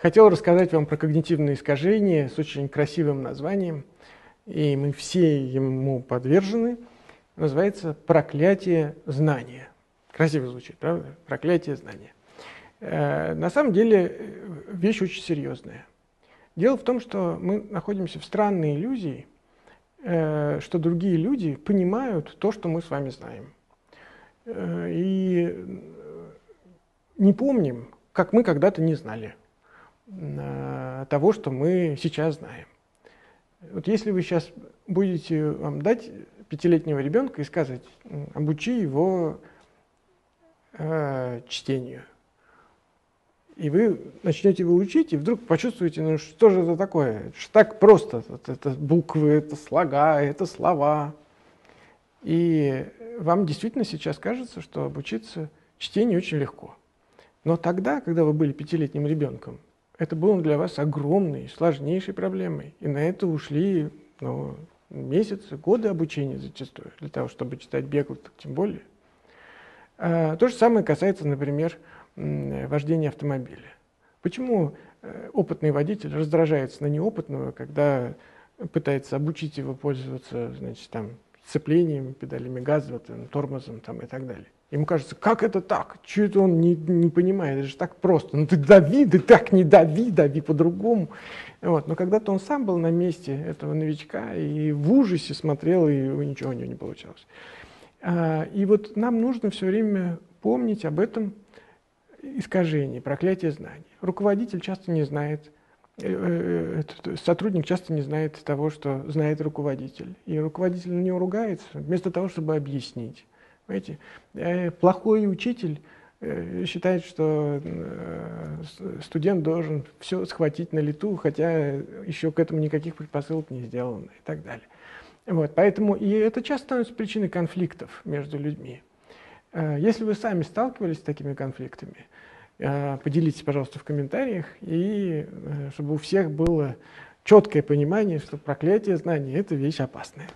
Хотел рассказать вам про когнитивные искажения с очень красивым названием, и мы все ему подвержены. Называется «Проклятие знания». Красиво звучит, правда? Проклятие знания. На самом деле вещь очень серьезная. Дело в том, что мы находимся в странной иллюзии, что другие люди понимают то, что мы с вами знаем. И не помним, как мы когда-то не знали того, что мы сейчас знаем. Вот если вы сейчас будете вам дать пятилетнего ребенка и сказать, обучи его чтению, и вы начнете его учить, и вдруг почувствуете, ну что же это такое, что так просто, это буквы, это слога, это слова. И вам действительно сейчас кажется, что обучиться чтению очень легко. Но тогда, когда вы были пятилетним ребенком, это было для вас огромной, сложнейшей проблемой. И на это ушли месяцы, годы обучения зачастую, для того, чтобы читать Беглова, так тем более. То же самое касается, например, вождения автомобиля. Почему опытный водитель раздражается на неопытного, когда пытается обучить его пользоваться, значит, там, сцеплением, педалями газа, там, тормозом там, и так далее? Ему кажется, как это так? Чего это он не понимает? Это же так просто. Ну ты дави, ты так не дави, дави по-другому. Вот. Но когда-то он сам был на месте этого новичка и в ужасе смотрел, и ничего у него не получалось. И вот нам нужно все время помнить об этом искажении, проклятии знаний. Руководитель часто не знает, сотрудник часто не знает того, что знает руководитель. И руководитель на него ругается, вместо того, чтобы объяснить. Понимаете? Плохой учитель считает, что студент должен все схватить на лету, хотя еще к этому никаких предпосылок не сделано и так далее. Вот, поэтому и это часто становится причиной конфликтов между людьми. Если вы сами сталкивались с такими конфликтами, поделитесь, пожалуйста, в комментариях, и чтобы у всех было четкое понимание, что проклятие знаний – это вещь опасная.